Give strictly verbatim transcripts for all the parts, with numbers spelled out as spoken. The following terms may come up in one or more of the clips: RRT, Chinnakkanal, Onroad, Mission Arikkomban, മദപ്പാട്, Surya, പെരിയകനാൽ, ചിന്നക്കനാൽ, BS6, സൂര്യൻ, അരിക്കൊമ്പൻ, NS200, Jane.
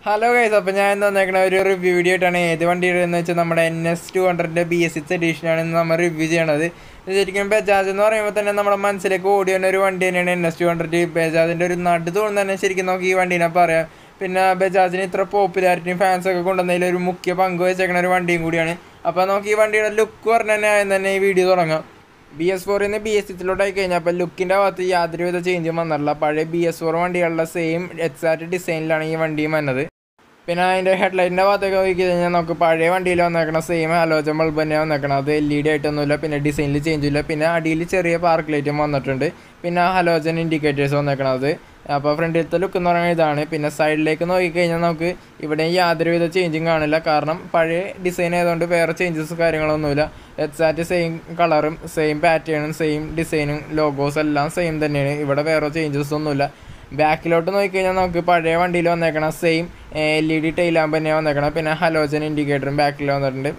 Hello guys, so I am going to review video today. This one is N S two hundred B S six edition. I am going to review this. This is the charge. Now I am going to review N S two hundred. Page charge. This is not the one. Page charge is very popular. Fans are going to look at B S four in the B S six look in the change of Manala, B S four one deal the same exact design learning even demon. Pena in the headlight Navata one deal on the same allogemal banana, they lead it on the lapina design change lapina, dealer park later on the trend, pina halogen indicators on the canade, a friend to look on pina side lake no economic, even a yadri with the changing on la carnum, pare design on the pair changes carrying on nula. It's at the same color, same pattern, same design, logos, and same the name. If changes on the back, you can occupy one deal on the same L E D tail lamp and a halogen indicator back on the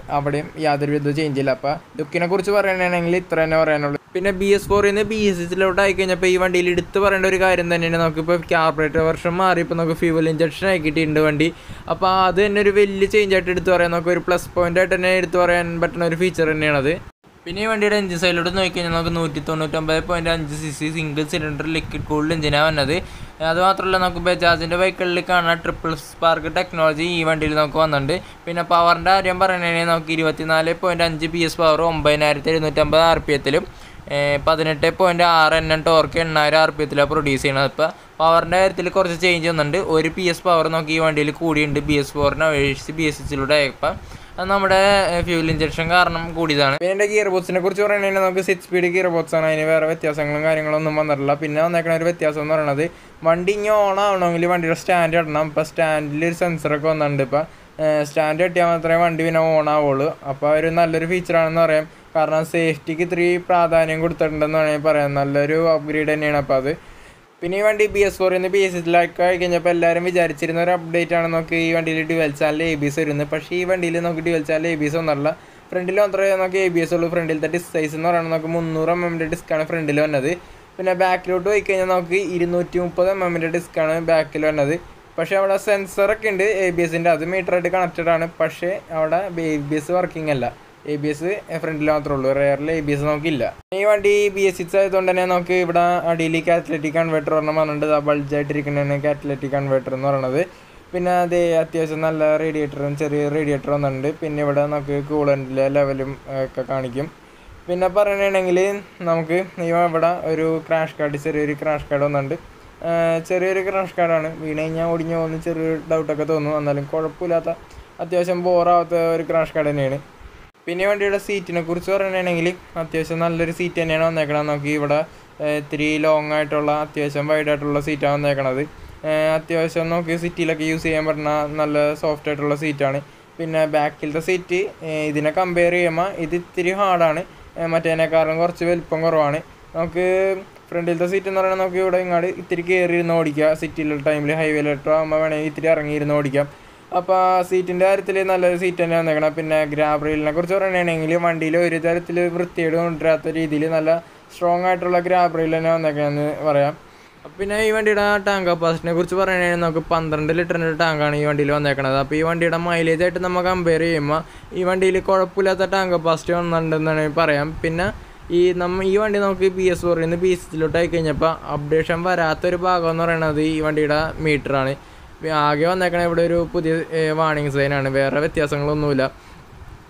other with the change. You can curve and an glitter and pin a B S four in the B S six low can pay one deal with the and regard and then an occupied carburetor version, Ripanoka fuel injection, I get into one D. Apa then will change at it or an plus point at an eight or an button feature and another. Pinevent and this I don't know can notice point and this is single cylinder liquid cooled in another. Advatralanakuba charge in the vehicle liquor triple spark technology event in the Pina power and number and Kirivatina point and G P S power on binary R P T L. eighteen point six and torque and nine R P produce in upper power and telecords change on the or P S power no given daily could in the B S four now B S six and number fuel injection garnum good is on a gearbox in a culture and six speed gearbox on anywhere with your sangaring on the mother lap in on the connect with your son or another Mandino now standard number stand listen circle and depa standard Yamatravan Divino on our apparently feature on the ramp. Karna safety ki three prada and good turn down a paranalu upgrade and in a path. Pinivandi B S four in the B S six like I can appel Laramie Jarchina update and okay even dual sale B S in the Pashi and Dilino dual sale Bisonala. Friendly on Trayanoke B S solo friendly that is size nor Munuram and it is kind of friendly another. When a back load to Ikanoki, Idinotum Podam and it is kind of back another. Pasha sensor kind A B S in the other meter connected on a Pashe out of B S working a A B S a friendly on roller rarely B S no killer. Even D B S six is on an okay, but a daily catalytic and veteran under the bulge trick and a catalytic and veteran or another. Pina the occasional radiator and radiator on the pin never done okay, cool and level cacanicum. Pinapar and an angle, Namke, Yavada, crash card is a crash card on under. Cherry crash card on Vinaya would know the cherry doubt a catono and the corpulata. Athiasam bore out the crash card in any. Pinevent a seat in a cursor and an angle, Athiasanal seat and on the Granaki, three long atola, Athiasan wide atola seat on the Granadi, Athiasanoki city like U C M or Nala soft atola seat on it, Pina back kill the city, Dinacamberiama, it three hard on it, Matana Karango, Civil Pongorone, okay, friendly the seat and Ranaki, Trikiri Nordica, city timely highway letter, Mavan Itri Nordica. Apa seat in the earth, seat and the grab in a grab rail, Nagurjor and an English and Dilo, Rither, don't draft the Dilinala, strong at the grab rail and on the Ganavara. Pina even did a tanga pass, Nagurjor and Nagupan, the little tanga, and even Dilon the Kanapa, even did a mileage at the Magamberima, even Dilicor pull at the tanga pastion under the Nepariam, Pina, even in the P S or in the beast, Lotai Kenyapa, updation by Athurba, Gonor and the even did a metrani. We are given that kind of put warnings and where with Yasanglonula.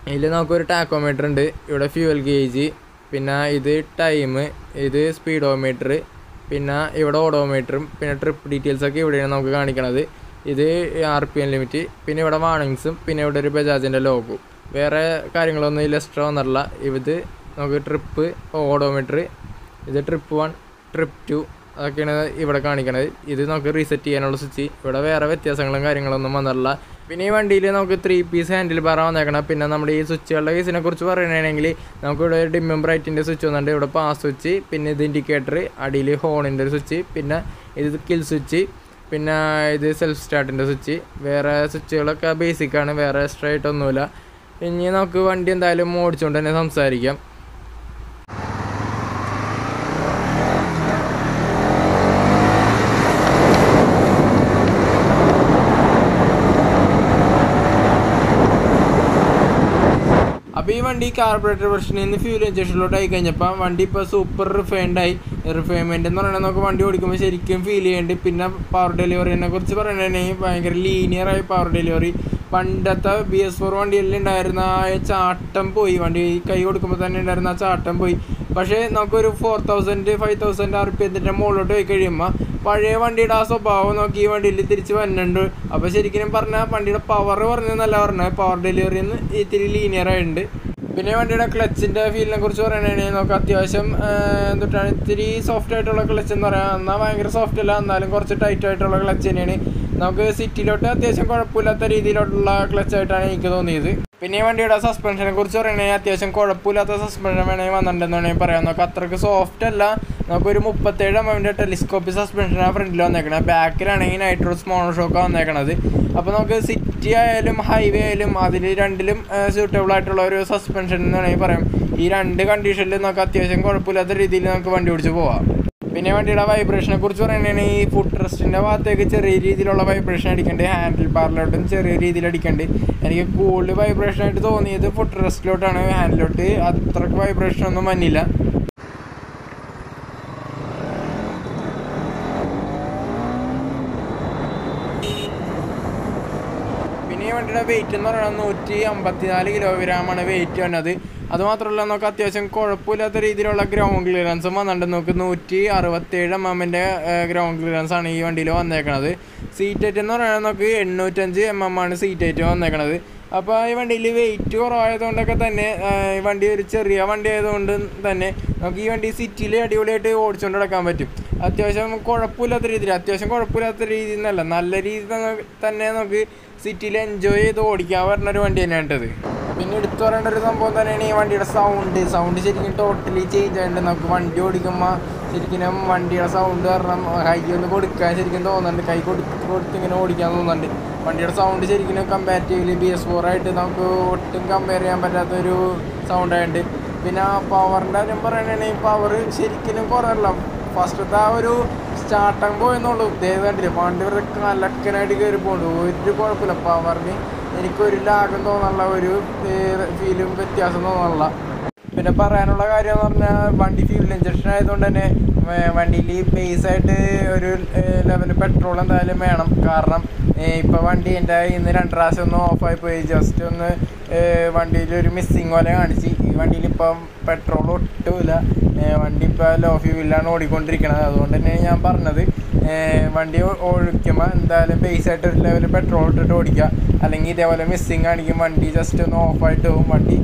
Ilanakur tachometer, you fuel gauge, Pina, either time, either speedometer, Pina, even odometer, Pina trip details are given in Oganicanade, either R P M limit, Pina warnings, Pina repairs in the logo. Where carrying on the illustron, if the Nogu trip odometer, the trip one, trip two. I can even can't. It is not a reset and also see, but aware of it as I'm going on the Manala. When even dealing with three piece handlebar on the canopy and number is such a lace in a curture and an angle. Now could remember it in the switch on and develop a suchi, pin is the indicator, a delay horn in the suchi, pinna is the kill suchi, pinna is the self start in the suchi, whereas such a loca basic and whereas straight on nulla. In Yanoku and in the island mode, children is on Sarigam. vandi carburetor version in the fuel injection load ayi kanjappa vandi pa super refined ayi refinement ennu parana nokku vandi odikkum serikkum feel cheyund pinna power delivery enne kurichu parana bhayangara linear ayi power delivery pandatha B S four vandi elle undirna aa chaattam poi vandi kai kodukkum thanne undirna aa chaattam poi pakshe nokku oru four thousand five thousand rpm inde mollot vey kiyumma paye vandi da swabhavam nokki ee vandi illi tirichu vannundu appo serikkum parana vandi da power parana nalla parana power delivery ennu ithiri linear ayundu pinne vandi da clutch inde feel ne kurichu parana nokku athyasham enduttana ithiri soft aayittulla clutch ennu parana anna bhayangara soft alla annalum korchu tight aayittulla clutch eniyane നമുക്ക് സിറ്റിയിലോട്ട് അത്യാവശ്യം കുഴപ്പമില്ലാത്ത രീതിയിലോട്ടുള്ള ക്ലച്ചായിട്ടാണ് എനിക്ക് തോന്നിയത്. പിന്നെ വണ്ടിയുടെ സസ്പെൻഷനെ കുറിച്ച് പറയുകയാണെങ്കിൽ അത്യാവശ്യം കുഴപ്പമില്ലാത്ത സസ്പെൻഷൻ വേണമെങ്കിൽ വന്നിട്ടുണ്ടെന്ന് വേണമെങ്കിൽ പറയാം. നമുക്ക് അത്രയ്ക്ക് സോഫ്റ്റ് അല്ല. നമുക്കൊരു മുപ്പത്തേഴ് എംഎമ്മിൻ്റെ ടെലിസ്കോപ്പിക് സസ്പെൻഷൻ ആ ഫ്രണ്ടിൽ വന്നേക്കണത്. ബാക്കിലാണെങ്കിൽ നൈട്രോസ് മോണോഷോക്കാണ് വന്നേക്കണത്. അപ്പോൾ നമുക്ക് സിറ്റി ആയാലും ഹൈവേ ആയാലും അതിൽ രണ്ടിലും സ്യൂട്ടബിൾ ആയിട്ടുള്ള ഒരു സസ്പെൻഷൻ എന്ന് വേണമെങ്കിൽ പറയാം. ഈ രണ്ട് കണ്ടീഷനിലും നമുക്ക് അത്യാവശ്യം കുഴപ്പമില്ലാത്ത രീതിയിൽ നമുക്ക് വണ്ടി ഓടിച്ച് പോവാം. പിന്നെ വണ്ടിയുടെ വൈബ്രേഷനെ കുറിച്ച് പറയുകയാണെങ്കിൽ ഈ ഫുഡ് റെസ്റ്റിൻ്റെ ഭാഗത്തേക്ക് ചെറിയ രീതിയിലുള്ള വൈബ്രേഷൻ അടിക്കേണ്ടി, ഹാൻഡിൽ ബാറിലോട്ടും ചെറിയ രീതിയിൽ അടിക്കേണ്ടി. എനിക്ക് കൂടുതൽ വൈബ്രേഷനായിട്ട് തോന്നിയത് ഫുഡ് റെസ്റ്റിലോട്ടാണ്. ഹാൻഡിലോട്ട് അത്രയ്ക്ക് വൈബ്രേഷനൊന്നും വന്നില്ല. പിന്നെ ഈ വണ്ടിയുടെ വെയിറ്റ് എന്ന് പറയുന്നത് നൂറ്റി അമ്പത്തിനാല് കിലോഗ്രാമാണ് വെയിറ്റ് വന്നത്. അതുമാത്രമല്ല നമുക്ക് അത്യാവശ്യം കുഴപ്പമില്ലാത്ത രീതിയിലുള്ള ഗ്രൗണ്ട് ക്ലിയറൻസും വന്നിട്ടുണ്ട്. നമുക്ക് നൂറ്റി അറുപത്തേഴ് എം എമ്മിൻ്റെ ഗ്രൗണ്ട് ക്ലിയറൻസാണ് ഈ വണ്ടിയിൽ വന്നേക്കണത്. സീറ്റ് ഹൈറ്റ് എന്ന് പറയുന്നത് നമുക്ക് എണ്ണൂറ്റഞ്ച് എം എം ആണ് സീറ്റ് ഹൈറ്റ് വന്നേക്കണത്. അപ്പോൾ ഈ വണ്ടിയിൽ വെയിറ്റ് കുറവായതുകൊണ്ടൊക്കെ തന്നെ ഈ വണ്ടി ഒരു ചെറിയ വണ്ടി ആയതുകൊണ്ട് തന്നെ നമുക്ക് ഈ വണ്ടി സിറ്റിയിൽ അടിപൊളിയായിട്ട് ഓടിച്ചുകൊണ്ട് നടക്കാൻ പറ്റും. അത്യാവശ്യം കുഴപ്പമില്ലാത്ത രീതിയിൽ അത്യാവശ്യം കുഴപ്പമില്ലാത്ത രീതിയിൽ നിന്നല്ല നല്ല രീതിയിൽ തന്നെ നമുക്ക് സിറ്റിയിൽ എൻജോയ് ചെയ്ത് ഓടിക്കാൻ പറഞ്ഞൊരു വണ്ടി തന്നെയാണിത്. പിന്നെ എടുത്തു പറയേണ്ട ഒരു സംഭവം തന്നെയാണ് ഈ വണ്ടിയുടെ സൗണ്ട്. സൗണ്ട് ശരിക്കും ടോട്ടലി ചേഞ്ച് ആയിട്ടുണ്ട്. നമുക്ക് വണ്ടി ഓടിക്കുമ്പോൾ ശരിക്കും വണ്ടിയുടെ സൗണ്ട് കാരണം കൈ ഒന്ന് കൊടുക്കാൻ ശരിക്കും തോന്നുന്നുണ്ട്. കൈ കൊടുത്ത് കൊടുത്തിങ്ങനെ ഓടിക്കാൻ തോന്നുന്നുണ്ട്. വണ്ടിയുടെ സൗണ്ട് ശരിക്കും കമ്പാരിറ്റീവ്ലി ബി എസ് ഫോർ ആയിട്ട് നമുക്ക് ഒട്ടും കമ്പയർ ചെയ്യാൻ പറ്റാത്തൊരു സൗണ്ടായിട്ടുണ്ട്. പിന്നെ ആ പവറിൻ്റെ കാര്യം പറയുകയാണെങ്കിൽ പവർ ശരിക്കും കുറവല്ല. ഫസ്റ്റത്തെ ആ ഒരു സ്റ്റാർട്ടങ് പോയെന്നുള്ളൂ. ദയവായിട്ട് വണ്ടി വരെ കലക്കനായിട്ട് കയറി പോകുന്നുണ്ട്. ഒരു കുഴപ്പമില്ല. പവറിന് എനിക്കൊരു ലാഗം തോന്നാനുള്ള ഒരു ഫീലും വ്യത്യാസം തോന്നാനുള്ള. പിന്നെ പറയാനുള്ള കാര്യം എന്ന് പറഞ്ഞാൽ വണ്ടി ഫ്യൂൽ ഇഞ്ചക്ഷൻ ആയതുകൊണ്ട് തന്നെ വണ്ടിയിൽ ബേസായിട്ട് ഒരു ലെവൽ പെട്രോൾ എന്തായാലും വേണം. കാരണം ഇപ്പോൾ വണ്ടി എൻ്റെ ഇന്ന് രണ്ട് പ്രാവശ്യം ഒന്ന് ഓഫായി പോയി. ജസ്റ്റ് ഒന്ന് വണ്ടിയിലൊരു മിസ്സിങ് പോലെ കാണിച്ച് ഈ വണ്ടിയിൽ ഇപ്പം പെട്രോൾ ഒട്ടുമില്ല. വണ്ടി ഇപ്പോൾ ലോ ഫ്യൂലാണ് ഓടിക്കൊണ്ടിരിക്കുന്നത്. അതുകൊണ്ട് തന്നെയാണ് ഞാൻ പറഞ്ഞത് വണ്ടി ഓടിക്കുമ്പോൾ എന്തായാലും ബേസായിട്ട് ഒരു ലെവൽ പെട്രോൾ ഇട്ടിട്ട് ഓടിക്കുക. അല്ലെങ്കിൽ ഇതേപോലെ മിസ്സിങ് കാണിക്കും. വണ്ടി ജസ്റ്റ് ഒന്ന് ഓഫായിട്ട് പോകും. വണ്ടി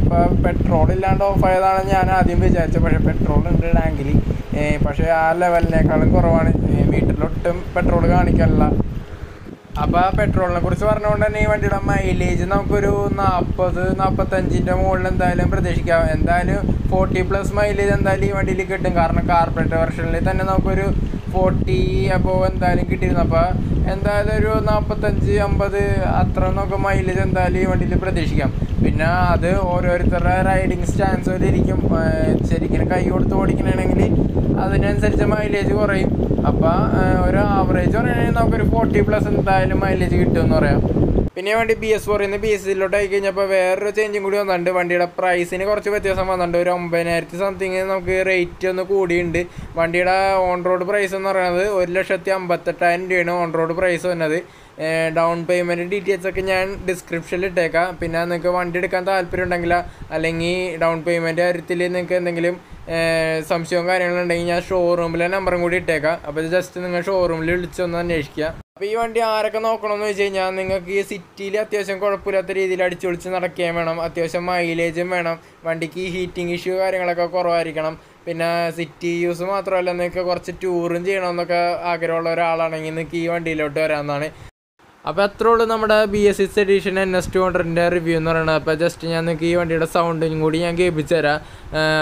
ഇപ്പോൾ പെട്രോൾ ഇല്ലാണ്ട് ഓഫായതാണ് ഞാൻ ആദ്യം വിചാരിച്ചത്. പക്ഷേ പെട്രോൾ ഉണ്ട് ടാങ്കിൽ. പക്ഷേ ആ ലെവലിനേക്കാളും കുറവാണ്. മീറ്ററിലൊട്ടും പെട്രോൾ കാണിക്കാനില്ല. അപ്പോൾ ആ പെട്രോളിനെ കുറിച്ച് പറഞ്ഞുകൊണ്ട് തന്നെ ഈ വണ്ടിയുടെ മൈലേജ് നമുക്കൊരു നാൽപ്പത് നാൽപ്പത്തഞ്ചിൻ്റെ മുകളിൽ എന്തായാലും പ്രതീക്ഷിക്കാം. എന്തായാലും ഫോർട്ടി പ്ലസ് മൈലേജ് എന്തായാലും ഈ വണ്ടിയിൽ കിട്ടും. കാരണം കാർപ്പറേറ്റ് വെർഷനിൽ തന്നെ നമുക്കൊരു ഫോർട്ടി അപ്പോൾ എന്തായാലും കിട്ടിയിരുന്നു. അപ്പോൾ എന്തായാലും ഒരു നാൽപ്പത്തഞ്ച് അമ്പത് അത്ര നമുക്ക് മൈലേജ് എന്തായാലും ഈ വണ്ടിയിൽ പ്രതീക്ഷിക്കാം. പിന്നെ അത് ഓരോരുത്തരുടെ റൈഡിങ് സ്റ്റാൻസ് പോലെ ഇരിക്കും. ശരിക്കും കൈ കൊടുത്ത് ഓടിക്കണമെങ്കിൽ അതിനനുസരിച്ച് മൈലേജ് കുറയും. അപ്പോൾ ഒരു ആവറേജ് പറയുകയാണെങ്കിൽ നമുക്കൊരു ഫോർട്ടി പ്ലസ് എന്തായാലും മൈലേജ് കിട്ടുമെന്ന് പറയാം. പിന്നെ വണ്ടി ബി എസ് ഫോറിൽ നിന്ന് ബി എസ് സിയിലോട്ട് ആയി കഴിഞ്ഞപ്പോൾ വേറൊരു ചേഞ്ചും കൂടി വന്നിട്ടുണ്ട്. വണ്ടിയുടെ പ്രൈസിന് കുറച്ച് വ്യത്യാസം വന്നിട്ടുണ്ട്. ഒരു ഒമ്പതിനായിരത്തി സംതിങ് നമുക്ക് റേറ്റ് ഒന്ന് കൂടിയുണ്ട്. വണ്ടിയുടെ ഓൺ റോഡ് പ്രൈസ് എന്ന് പറയുന്നത് ഒരു ലക്ഷത്തി അമ്പത്തെട്ടായിരം രൂപയാണ് ഓൺ റോഡ് പ്രൈസ് വന്നത്. ഡൗൺ പേയ്മെൻറ്റ് ഡീറ്റെയിൽസ് ഒക്കെ ഞാൻ ഡിസ്ക്രിപ്ഷനിൽ ഇട്ടേക്കാം. പിന്നെ നിങ്ങൾക്ക് വണ്ടി എടുക്കാൻ താല്പര്യം ഉണ്ടെങ്കിൽ അല്ലെങ്കിൽ ഡൗൺ പേയ്മെൻറ്റ് കാര്യത്തിൽ നിങ്ങൾക്ക് എന്തെങ്കിലും സംശയവും കാര്യങ്ങളുണ്ടെങ്കിൽ ഞാൻ ഷോറൂമിലെ നമ്പറും കൂടി ഇട്ടേക്കാം. അപ്പോൾ ജസ്റ്റ് നിങ്ങൾ ഷോറൂമിൽ വിളിച്ചൊന്ന് അന്വേഷിക്കുക. അപ്പോൾ ഈ വണ്ടി ആരൊക്കെ നോക്കണമെന്ന് വെച്ച് കഴിഞ്ഞാൽ നിങ്ങൾക്ക് ഈ സിറ്റിയിൽ അത്യാവശ്യം കുഴപ്പമില്ലാത്ത രീതിയിൽ അടിച്ചു പൊളിച്ച് നടക്കുകയും വേണം. അത്യാവശ്യം മൈലേജും വേണം. വണ്ടിക്ക് ഹീറ്റിംഗ് ഇഷ്യൂ കാര്യങ്ങളൊക്കെ കുറവായിരിക്കണം. പിന്നെ സിറ്റി യൂസ് മാത്രമല്ല നിങ്ങൾക്ക് കുറച്ച് ടൂറും ചെയ്യണമെന്നൊക്കെ ആഗ്രഹമുള്ള ഒരാളാണെങ്കിൽ നിങ്ങൾക്ക് ഈ വണ്ടിയിലോട്ട് വരാമെന്നാണ്. അപ്പോൾ അത്രേ ഉള്ളൂ നമ്മുടെ B S six edition N S two ഹൺഡ്രഡിൻ്റെ റിവ്യൂ എന്ന് പറയുന്നത്. അപ്പോൾ ജസ്റ്റ് ഞാൻ നിങ്ങൾക്ക് ഈ വണ്ടിയുടെ സൗണ്ടും കൂടി ഞാൻ കേൾപ്പിച്ചു തരാം.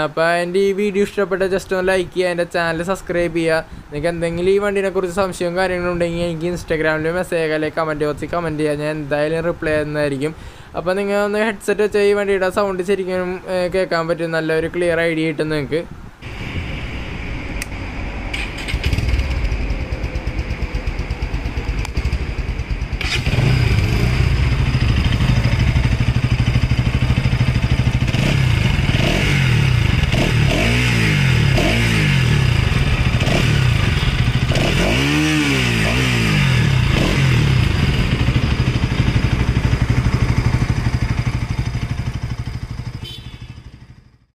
അപ്പോൾ എൻ്റെ ഈ വീഡിയോ ഇഷ്ടപ്പെട്ട ജസ്റ്റ് ഒന്ന് ലൈക്ക് ചെയ്യുക. എൻ്റെ ചാനൽ സബ്സ്ക്രൈബ് ചെയ്യുക. നിങ്ങൾക്ക് എന്തെങ്കിലും ഈ വണ്ടിനെ കുറിച്ച് സംശയവും കാര്യങ്ങളുണ്ടെങ്കിൽ എനിക്ക് ഇൻസ്റ്റാഗ്രാമിൽ മെസ്സേജ് ചെയ്യുക അല്ലെങ്കിൽ കമൻറ്റ് ബോക്സിൽ കമൻറ്റ് ചെയ്യുക. ഞാൻ എന്തായാലും റിപ്ലൈ തന്നതായിരിക്കും. അപ്പോൾ നിങ്ങൾ ഒന്ന് ഹെഡ്സെറ്റ് വെച്ചാൽ ഈ വണ്ടിയുടെ സൗണ്ട് ശരിക്കും കേൾക്കാൻ പറ്റും. നല്ലൊരു ക്ലിയർ ഐഡിയ കിട്ടും നിങ്ങൾക്ക്.